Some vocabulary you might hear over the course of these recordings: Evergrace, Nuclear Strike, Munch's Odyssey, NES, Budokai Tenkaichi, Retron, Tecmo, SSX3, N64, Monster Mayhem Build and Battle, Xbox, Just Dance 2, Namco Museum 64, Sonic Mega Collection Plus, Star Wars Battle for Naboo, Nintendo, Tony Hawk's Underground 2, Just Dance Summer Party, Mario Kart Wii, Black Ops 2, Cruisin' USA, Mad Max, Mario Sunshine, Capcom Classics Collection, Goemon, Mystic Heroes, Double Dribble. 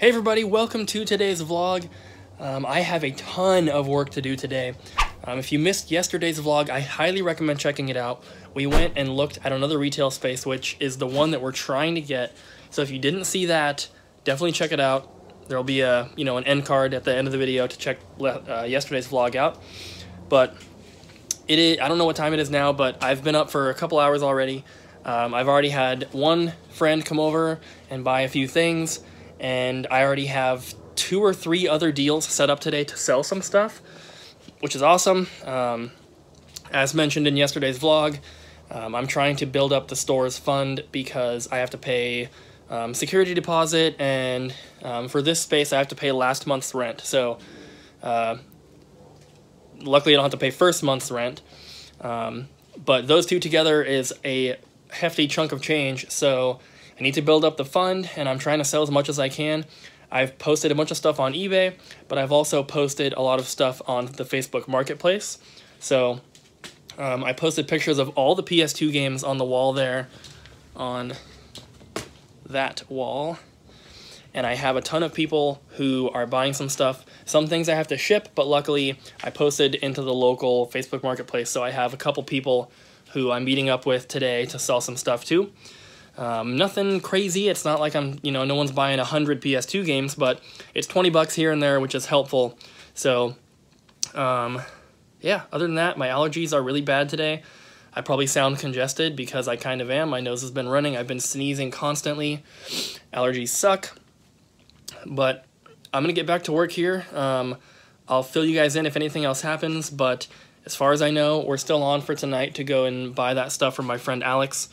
Hey everybody, welcome to today's vlog. I have a ton of work to do today. If you missed yesterday's vlog, I highly recommend checking it out. We went and looked at another retail space, which is the one that we're trying to get. So if you didn't see that, definitely check it out. There'll be a, you know, an end card at the end of the video to check yesterday's vlog out. But it is, I don't know what time it is now, but I've been up for a couple hours already. I've already had one friend come over and buy a few things, and I already have 2 or 3 other deals set up today to sell some stuff, which is awesome. As mentioned in yesterday's vlog, I'm trying to build up the store's fund because I have to pay security deposit, and for this space I have to pay last month's rent. So luckily I don't have to pay first month's rent, but those two together is a hefty chunk of change, so I need to build up the fund, and I'm trying to sell as much as I can. I've posted a bunch of stuff on eBay, but I've also posted a lot of stuff on the Facebook Marketplace. So I posted pictures of all the PS2 games on the wall there, on that wall. And I have a ton of people who are buying some stuff. Some things I have to ship, but luckily I posted into the local Facebook Marketplace, so I have a couple people who I'm meeting up with today to sell some stuff too. Nothing crazy. It's not like I'm, you know, no one's buying 100 PS2 games, but it's 20 bucks here and there, which is helpful. So, yeah, other than that, my allergies are really bad today. I probably sound congested because I kind of am. My nose has been running. I've been sneezing constantly. Allergies suck, but I'm going to get back to work here. I'll fill you guys in if anything else happens, but as far as I know, we're still on for tonight to go and buy that stuff from my friend Alex.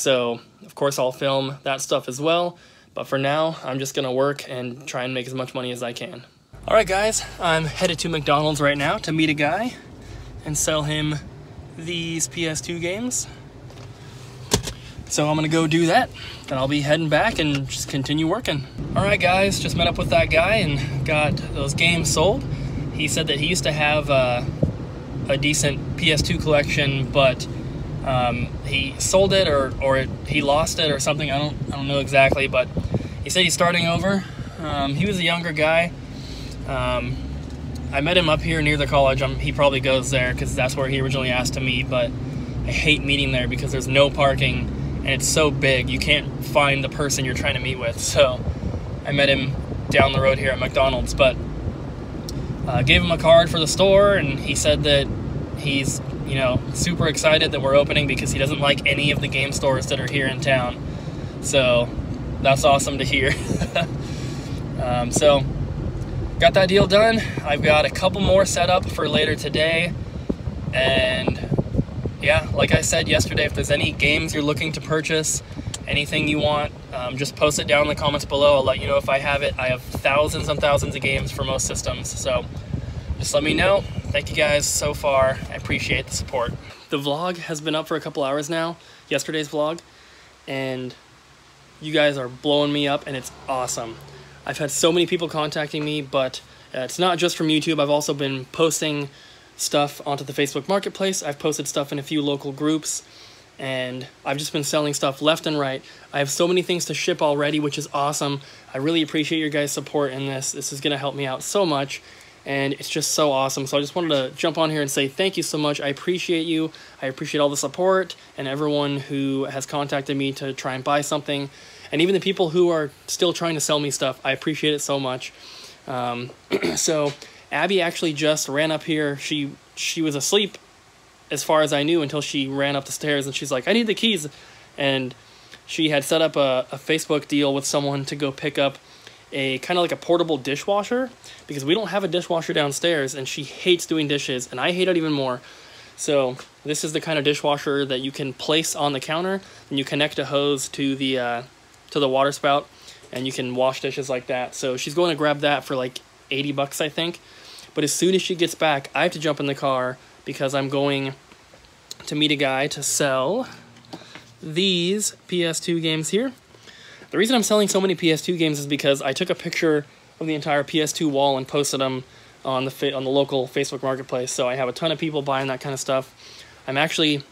So of course I'll film that stuff as well, but for now I'm just gonna work and try and make as much money as I can. All right guys, I'm headed to McDonald's right now to meet a guy and sell him these PS2 games. So I'm gonna go do that, then I'll be heading back and just continue working. All right guys, just met up with that guy and got those games sold. He said that he used to have a decent PS2 collection, but he sold it or he lost it or something. I don't know exactly, but he said he's starting over. He was a younger guy. I met him up here near the college. He probably goes there because that's where he originally asked to meet, but I hate meeting there because there's no parking and it's so big. You can't find the person you're trying to meet with. So I met him down the road here at McDonald's, but gave him a card for the store, and he said that he's, you know, super excited that we're opening because he doesn't like any of the game stores that are here in town. So that's awesome to hear. So got that deal done. I've got a couple more set up for later today. And yeah, like I said yesterday, if there's any games you're looking to purchase, anything you want, just post it down in the comments below. I'll let you know if I have it. I have thousands and thousands of games for most systems. So just let me know. Thank you guys so far. I appreciate the support. The vlog has been up for a couple hours now, yesterday's vlog, and you guys are blowing me up, and it's awesome. I've had so many people contacting me, but it's not just from YouTube. I've also been posting stuff onto the Facebook Marketplace. I've posted stuff in a few local groups, and I've just been selling stuff left and right. I have so many things to ship already, which is awesome. I really appreciate your guys' support in this. This is going to help me out so much. And it's just so awesome. So I just wanted to jump on here and say thank you so much. I appreciate you. I appreciate all the support and everyone who has contacted me to try and buy something. And even the people who are still trying to sell me stuff, I appreciate it so much. So Abby actually just ran up here. She was asleep as far as I knew until she ran up the stairs, and she's like, I need the keys. And she had set up a Facebook deal with someone to go pick up a kind of like a portable dishwasher, because we don't have a dishwasher downstairs, and she hates doing dishes and I hate it even more. So this is the kind of dishwasher that you can place on the counter, and you connect a hose to the water spout, and you can wash dishes like that. So she's going to grab that for like 80 bucks, I think. But as soon as she gets back, I have to jump in the car because I'm going to meet a guy to sell these PS2 games here. The reason I'm selling so many PS2 games is because I took a picture of the entire PS2 wall and posted them on the local Facebook Marketplace. So I have a ton of people buying that kind of stuff. I'm actually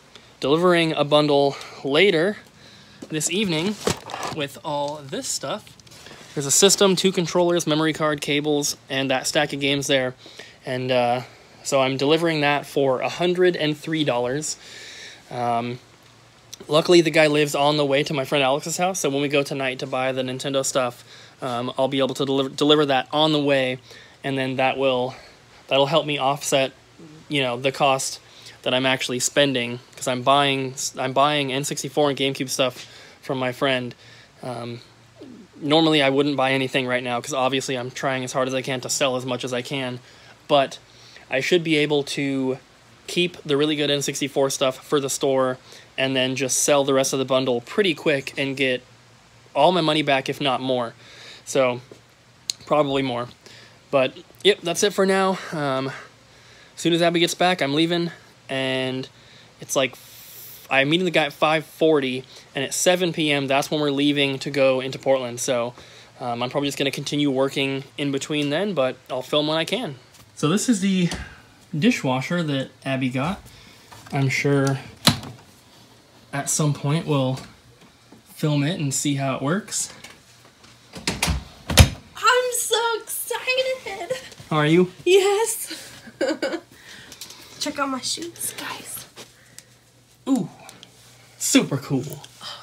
delivering a bundle later this evening with all this stuff. There's a system, 2 controllers, memory card, cables, and that stack of games there. And so I'm delivering that for $103. Luckily, the guy lives on the way to my friend Alex's house, so when we go tonight to buy the Nintendo stuff, I'll be able to deliver that on the way, and then that'll help me offset, you know, the cost that I'm actually spending, because I'm buying N64 and GameCube stuff from my friend. Normally, I wouldn't buy anything right now, because obviously I'm trying as hard as I can to sell as much as I can, but I should be able to keep the really good N64 stuff for the store and then just sell the rest of the bundle pretty quick and get all my money back, if not more. So, probably more. But, yep, that's it for now. As soon as Abby gets back, I'm leaving, and it's like I'm meeting the guy at 5:40, and at 7 p.m., that's when we're leaving to go into Portland. So, I'm probably just going to continue working in between then, but I'll film when I can. So this is the dishwasher that Abby got. I'm sure at some point we'll film it and see how it works. I'm so excited! Are you? Yes! Check out my shoes, guys. Ooh, super cool. Oh,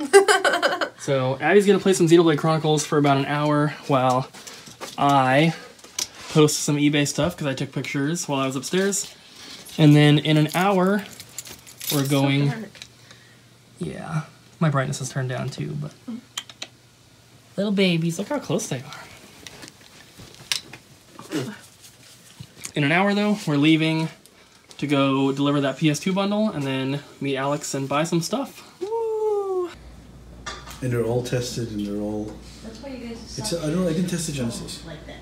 yeah. So Abby's gonna play some Xenoblade Chronicles for about an hour while I post some eBay stuff, because I took pictures while I was upstairs. And then in an hour, we're going... So dark. Yeah. My brightness has turned down too, but... Mm. Little babies, look how close they are. In an hour though, we're leaving to go deliver that PS2 bundle and then meet Alex and buy some stuff. Woo! And they're all tested and they're all... That's why you guys... I didn't test the Genesis. Like that.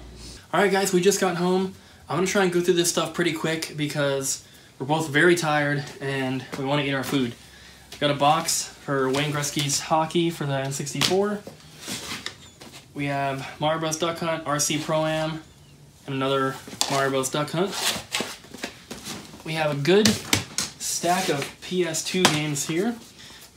Alright guys, we just got home. I'm going to try and go through this stuff pretty quick because we're both very tired and we want to eat our food. Got a box for Wayne Gretzky's Hockey for the N64. We have Mario Bros. Duck Hunt, RC Pro-Am, and another Mario Bros. Duck Hunt. We have a good stack of PS2 games here.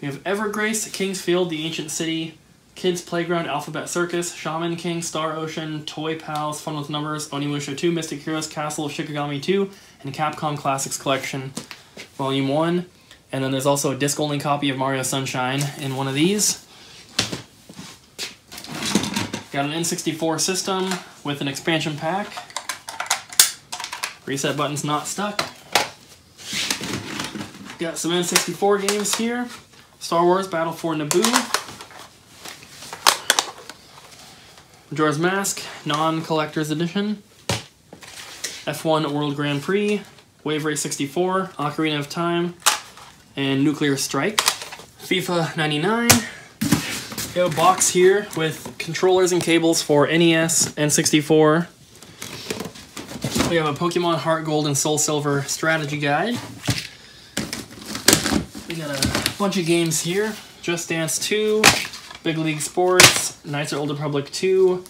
We have Evergrace, Kingsfield, The Ancient City, Kids Playground, Alphabet Circus, Shaman King, Star Ocean, Toy Pals, Fun with Numbers, Onimusha 2, Mystic Heroes, Castle of Shikigami 2, and Capcom Classics Collection Volume 1. And then there's also a disc-only copy of Mario Sunshine in one of these. Got an N64 system with an expansion pack. Reset button's not stuck. Got some N64 games here. Star Wars Battle for Naboo. Jaws Mask, non-collector's edition, F1 World Grand Prix, Wave Race 64, Ocarina of Time, and Nuclear Strike. FIFA 99. We have a box here with controllers and cables for NES and N64. We have a Pokemon Heart Gold and Soul Silver strategy guide. We got a bunch of games here. Just Dance 2. Big League Sports, Knights of the Old Republic 2,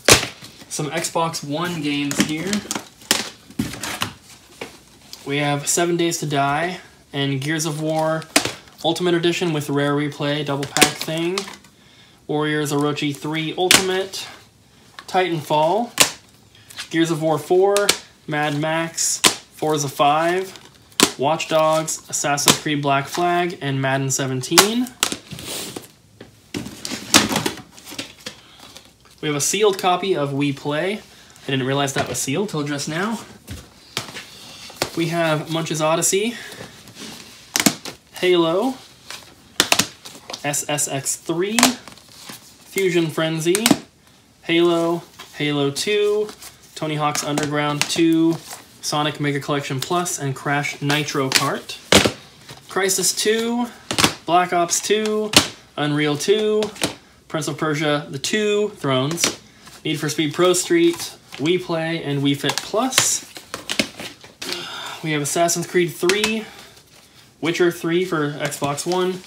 some Xbox One games here. We have 7 Days to Die and Gears of War Ultimate Edition with Rare Replay, double pack thing. Warriors Orochi 3 Ultimate, Titanfall, Gears of War 4, Mad Max, Forza 5, Watch Dogs, Assassin's Creed Black Flag, and Madden 17. We have a sealed copy of Wii Play. I didn't realize that was sealed till just now. We have Munch's Odyssey, Halo, SSX3, Fusion Frenzy, Halo, Halo 2, Tony Hawk's Underground 2, Sonic Mega Collection Plus, and Crash Nitro Kart. Crysis 2, Black Ops 2, Unreal 2, Prince of Persia, The Two Thrones, Need for Speed Pro Street, Wii Play, and Wii Fit Plus. We have Assassin's Creed 3, Witcher 3 for Xbox One,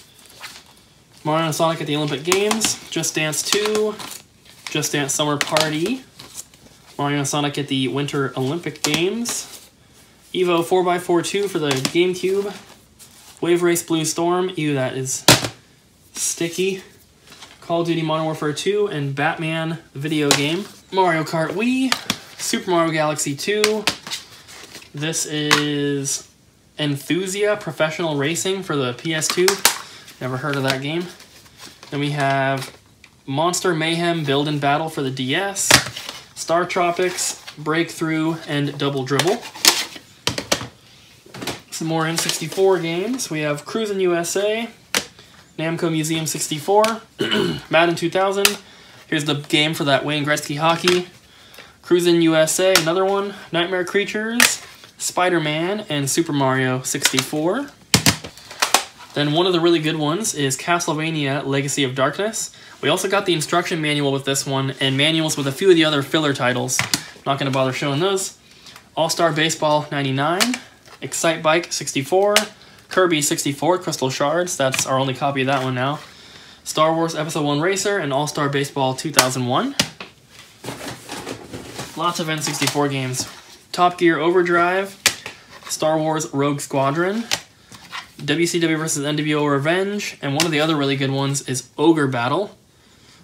Mario and Sonic at the Olympic Games, Just Dance 2, Just Dance Summer Party, Mario and Sonic at the Winter Olympic Games, Evo 4x42 for the GameCube, Wave Race Blue Storm, ew, that is sticky. Call of Duty Modern Warfare 2, and Batman the video game. Mario Kart Wii, Super Mario Galaxy 2. This is Enthusia Professional Racing for the PS2. Never heard of that game. Then we have Monster Mayhem Build and Battle for the DS, Star Tropics, Breakthrough, and Double Dribble. Some more N64 games. We have Cruisin' USA, Namco Museum 64, Madden 2000. Here's the game for that Wayne Gretzky Hockey. Cruisin' USA, another one. Nightmare Creatures, Spider-Man, and Super Mario 64. Then one of the really good ones is Castlevania Legacy of Darkness. We also got the instruction manual with this one, and manuals with a few of the other filler titles. Not going to bother showing those. All-Star Baseball 99, Excite Bike 64, Kirby 64, Crystal Shards, that's our only copy of that one now. Star Wars Episode 1 Racer, and All-Star Baseball 2001. Lots of N64 games. Top Gear Overdrive, Star Wars Rogue Squadron, WCW vs. NWO Revenge, and one of the other really good ones is Ogre Battle.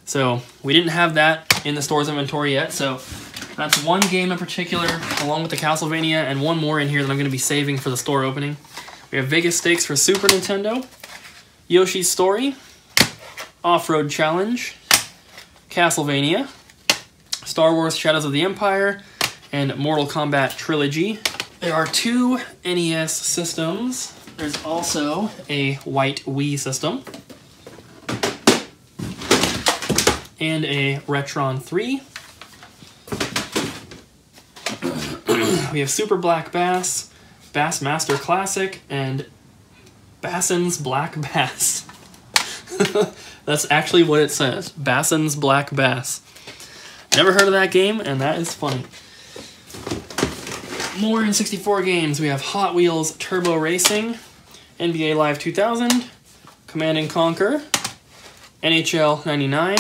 So we didn't have that in the store's inventory yet, so that's one game in particular, along with the Castlevania, and one more in here that I'm going to be saving for the store opening. We have Vegas Stakes for Super Nintendo, Yoshi's Story, Off-Road Challenge, Castlevania, Star Wars Shadows of the Empire, and Mortal Kombat Trilogy. There are two NES systems. There's also a white Wii system, and a Retron 3. We have Super Black Bass, Bassmaster Classic, and Bassin's Black Bass. That's actually what it says, Bassin's Black Bass. Never heard of that game, and that is funny. More N64 games. We have Hot Wheels Turbo Racing, NBA Live 2000, Command & Conquer, NHL 99,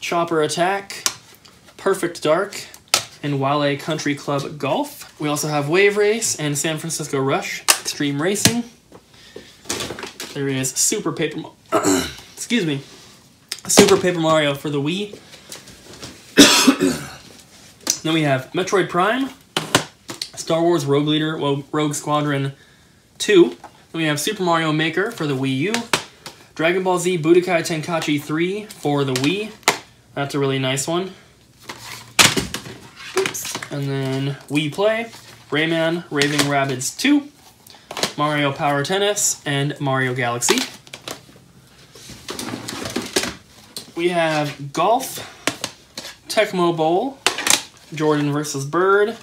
Chopper Attack, Perfect Dark, and Wale Country Club Golf. We also have Wave Race and San Francisco Rush Extreme Racing. There is Super Paper excuse me, Super Paper Mario for the Wii. Then we have Metroid Prime, Star Wars Rogue Leader, well, Rogue Squadron 2. Then we have Super Mario Maker for the Wii U, Dragon Ball Z Budokai Tenkaichi 3 for the Wii. That's a really nice one. And then Wii Play, Rayman Raving Rabbids 2, Mario Power Tennis, and Mario Galaxy. We have Golf, Tecmo Bowl, Jordan vs. Bird,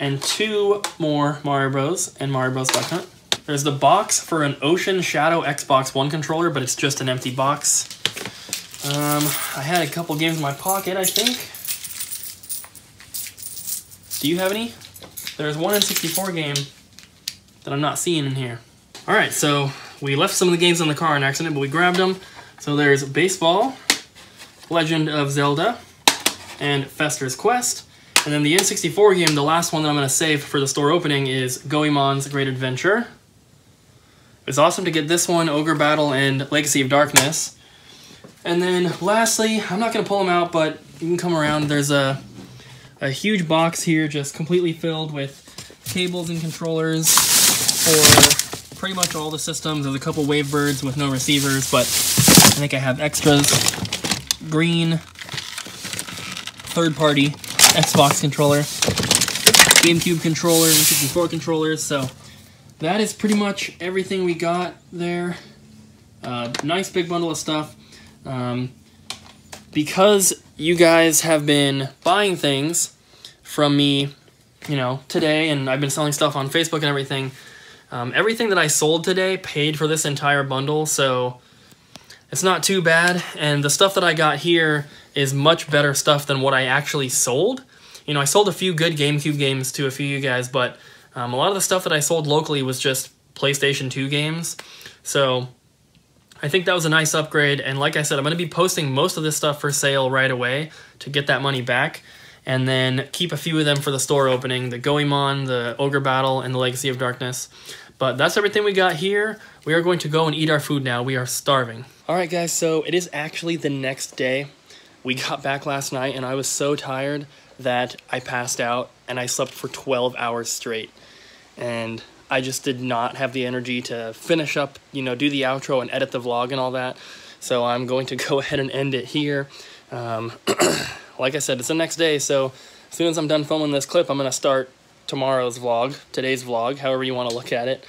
and two more Mario Bros. And Mario Bros. Duck Hunt. There's the box for an Ocean Shadow Xbox One controller, but it's just an empty box. I had a couple games in my pocket, I think. Do you have any? There's one N64 game that I'm not seeing in here. All right, so we left some of the games in the car in accident, but we grabbed them. So there's Baseball, Legend of Zelda, and Fester's Quest. And then the N64 game, the last one that I'm going to save for the store opening, is Goemon's Great Adventure. It's awesome to get this one, Ogre Battle, and Legacy of Darkness. And then lastly, I'm not going to pull them out, but you can come around. There's a huge box here just completely filled with cables and controllers for pretty much all the systems. There's a couple Wavebirds with no receivers, but I think I have extras. Green, third-party Xbox controller, GameCube controller, N64 controllers. So that is pretty much everything we got there. Nice big bundle of stuff. Because you guys have been buying things from me, you know, today, and I've been selling stuff on Facebook and everything. Everything that I sold today paid for this entire bundle, so it's not too bad. And the stuff that I got here is much better stuff than what I actually sold. You know, I sold a few good GameCube games to a few of you guys, but a lot of the stuff that I sold locally was just PlayStation 2 games. So I think that was a nice upgrade. And like I said, I'm going to be posting most of this stuff for sale right away to get that money back, and then keep a few of them for the store opening, the Goemon, the Ogre Battle, and the Legacy of Darkness. But that's everything we got here. We are going to go and eat our food now. We are starving. All right, guys, so it is actually the next day. We got back last night, and I was so tired that I passed out, and I slept for 12 hours straight. And I just did not have the energy to finish up, you know, do the outro and edit the vlog and all that. So I'm going to go ahead and end it here. Like I said, it's the next day, so as soon as I'm done filming this clip, I'm going to start tomorrow's vlog, today's vlog, however you want to look at it.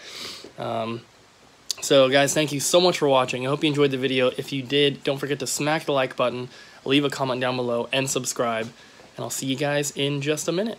So guys, thank you so much for watching. I hope you enjoyed the video. If you did, don't forget to smack the like button, leave a comment down below, and subscribe. And I'll see you guys in just a minute.